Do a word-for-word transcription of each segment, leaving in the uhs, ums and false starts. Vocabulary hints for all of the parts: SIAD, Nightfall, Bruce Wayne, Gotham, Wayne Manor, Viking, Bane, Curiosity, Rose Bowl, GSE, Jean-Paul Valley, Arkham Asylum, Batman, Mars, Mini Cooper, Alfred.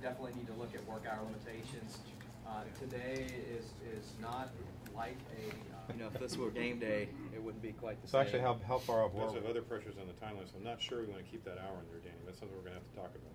definitely need to look at work hour limitations. Uh, today is is not like a, uh, you know, if this were game day, it wouldn't be quite the so same. So actually, how, how far off work? There's other pressures on the timeline, so I'm not sure we want to keep that hour in there, Danny. That's something we're going to have to talk about.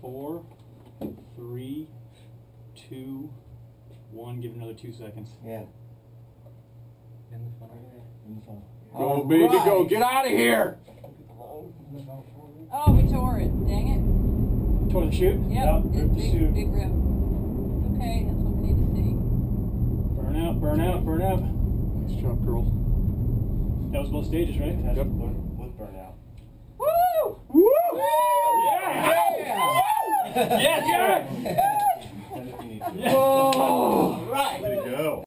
Four, three, two, one. Give it another two seconds. Yeah. In the funnel. In the funnel. Go, baby, go! Get out of here! Oh, we tore it. Dang it. Tore the chute? Yep. Yep. Ripped the chute. Big rip. It's okay. That's what we need to see. Burn out, burn out, burn out. Nice job, girls. That was both stages, right? Yep. That's with burn out. Woo! Woo! Yeah! Yeah! Yes, Jared! Yeah. All right. Way to go.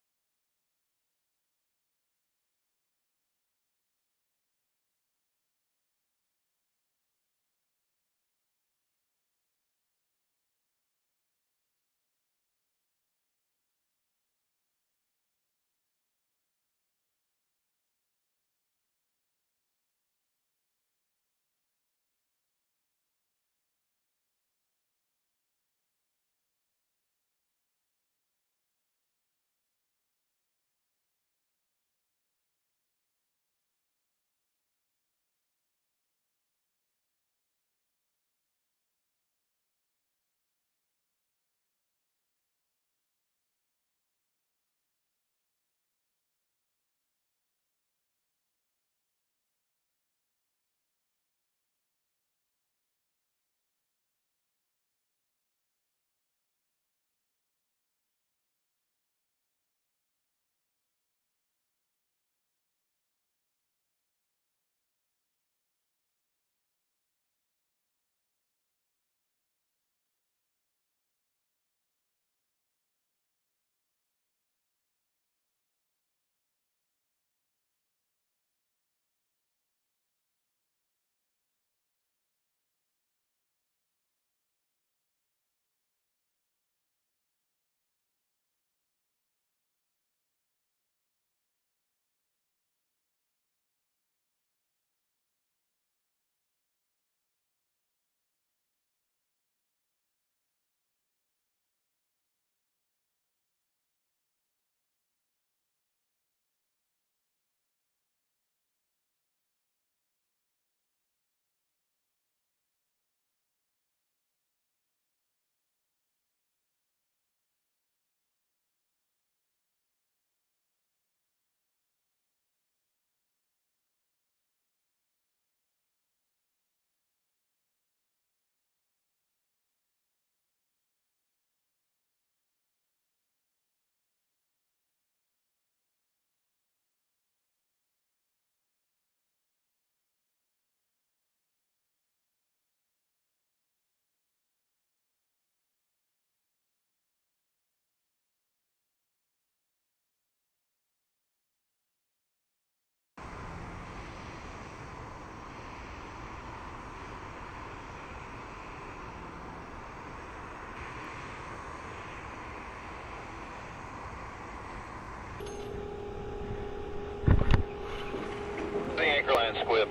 Anchorline squib.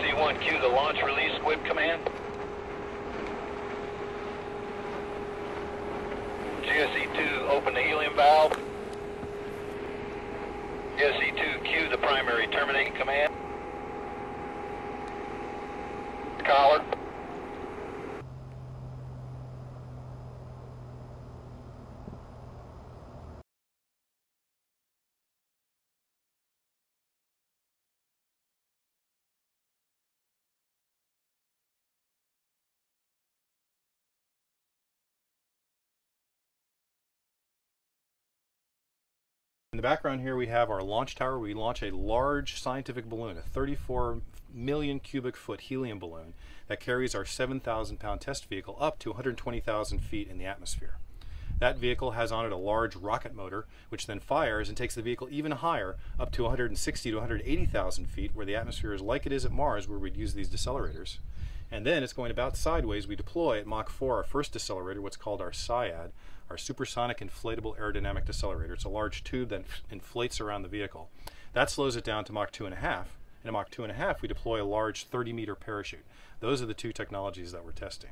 C one, cue the launch release squib command. G S E two, open the helium valve. G S E two, cue the primary terminating command. Collar. In the background here we have our launch tower. We launch a large scientific balloon, a thirty-four million cubic foot helium balloon that carries our seven thousand pound test vehicle up to one hundred twenty thousand feet in the atmosphere. That vehicle has on it a large rocket motor, which then fires and takes the vehicle even higher, up to one hundred sixty to one hundred eighty thousand feet, where the atmosphere is like it is at Mars, where we'd use these decelerators. And then it's going about sideways. We deploy at Mach four, our first decelerator, what's called our SIAD, our supersonic inflatable aerodynamic decelerator. It's a large tube that inflates around the vehicle. That slows it down to Mach two and a half. And at Mach two and a half, we deploy a large thirty meter parachute. Those are the two technologies that we're testing.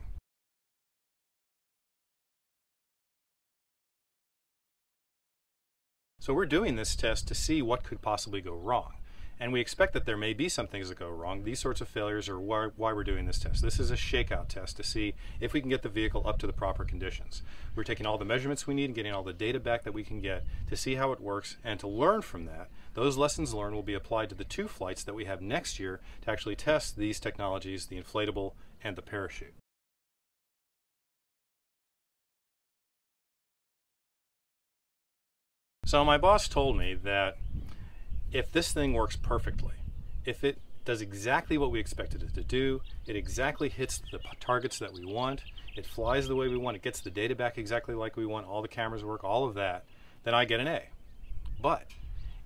So we're doing this test to see what could possibly go wrong. And we expect that there may be some things that go wrong. These sorts of failures are why, why we're doing this test. This is a shakeout test to see if we can get the vehicle up to the proper conditions. We're taking all the measurements we need and getting all the data back that we can get to see how it works and to learn from that. Those lessons learned will be applied to the two flights that we have next year to actually test these technologies, the inflatable and the parachute. So my boss told me that if this thing works perfectly, if it does exactly what we expected it to do, it exactly hits the targets that we want, it flies the way we want, it gets the data back exactly like we want, all the cameras work, all of that, then I get an A. But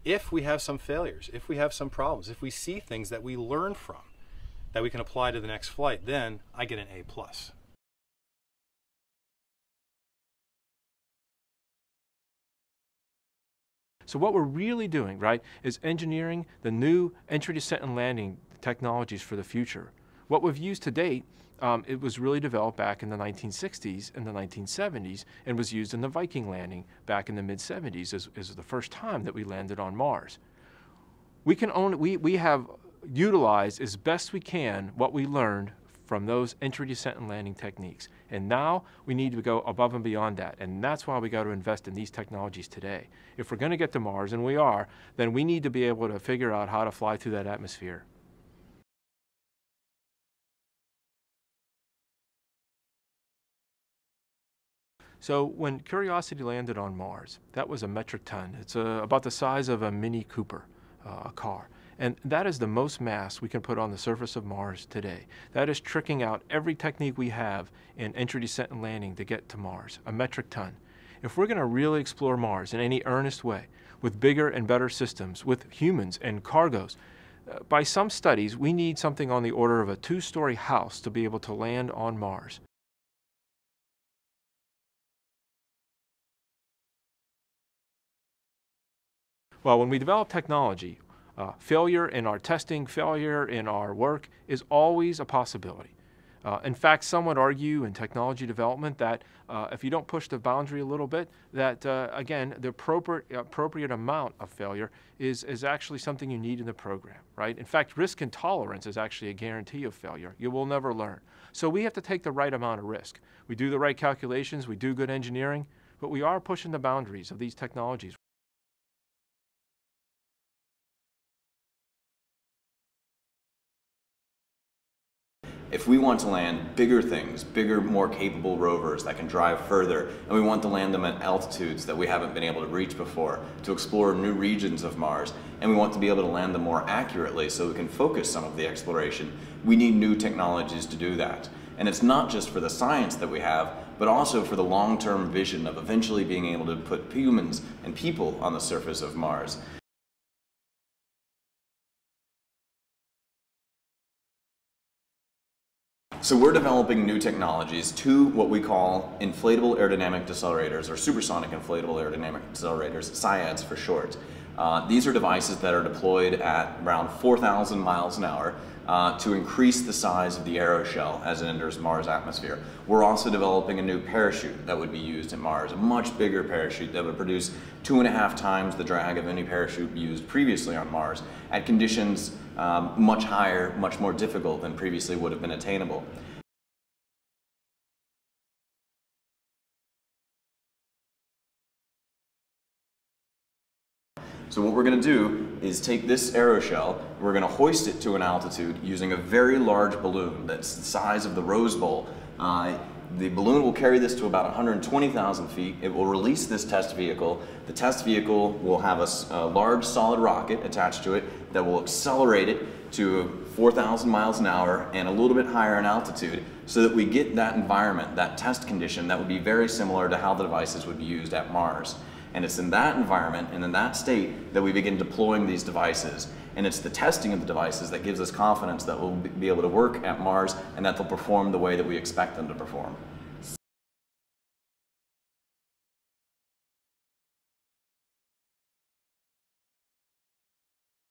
if we have some failures, if we have some problems, if we see things that we learn from, that we can apply to the next flight, then I get an A plus. So what we're really doing, right, is engineering the new entry, descent, and landing technologies for the future. What we've used to date, um, it was really developed back in the nineteen sixties and the nineteen seventies, and was used in the Viking landing back in the mid seventies as, as the first time that we landed on Mars. We can only, we, we have utilized as best we can what we learned from those entry, descent, and landing techniques. And now we need to go above and beyond that. And that's why we got to invest in these technologies today. If we're going to get to Mars, and we are, then we need to be able to figure out how to fly through that atmosphere. So when Curiosity landed on Mars, that was a metric ton. It's a, about the size of a Mini Cooper, uh, a car. And that is the most mass we can put on the surface of Mars today. That is tricking out every technique we have in entry, descent, and landing to get to Mars, a metric ton. If we're going to really explore Mars in any earnest way, with bigger and better systems, with humans and cargoes, uh, by some studies, we need something on the order of a two-story house to be able to land on Mars. Well, when we develop technology, Uh, failure in our testing, failure in our work is always a possibility. Uh, in fact, some would argue in technology development that uh, if you don't push the boundary a little bit, that uh, again, the appropriate, appropriate amount of failure is, is actually something you need in the program, right? In fact, risk and tolerance is actually a guarantee of failure. You will never learn. So we have to take the right amount of risk. We do the right calculations, we do good engineering, but we are pushing the boundaries of these technologies. If we want to land bigger things, bigger, more capable rovers that can drive further, and we want to land them at altitudes that we haven't been able to reach before, to explore new regions of Mars, and we want to be able to land them more accurately so we can focus some of the exploration, we need new technologies to do that. And it's not just for the science that we have, but also for the long-term vision of eventually being able to put humans and people on the surface of Mars. So we're developing new technologies, two what we call inflatable aerodynamic decelerators, or supersonic inflatable aerodynamic decelerators, SIADs for short. Uh, these are devices that are deployed at around four thousand miles an hour uh, to increase the size of the aeroshell as it enters Mars' atmosphere. We're also developing a new parachute that would be used at Mars, a much bigger parachute that would produce two and a half times the drag of any parachute used previously on Mars at conditions Um, much higher, much more difficult than previously would have been attainable. So what we're going to do is take this aeroshell, we're going to hoist it to an altitude using a very large balloon that's the size of the Rose Bowl. Uh, The balloon will carry this to about one hundred twenty thousand feet. It will release this test vehicle. The test vehicle will have a, a large solid rocket attached to it that will accelerate it to four thousand miles an hour and a little bit higher in altitude, so that we get that environment, that test condition that would be very similar to how the devices would be used at Mars. And it's in that environment and in that state that we begin deploying these devices. And it's the testing of the devices that gives us confidence that we'll be able to work at Mars and that they'll perform the way that we expect them to perform.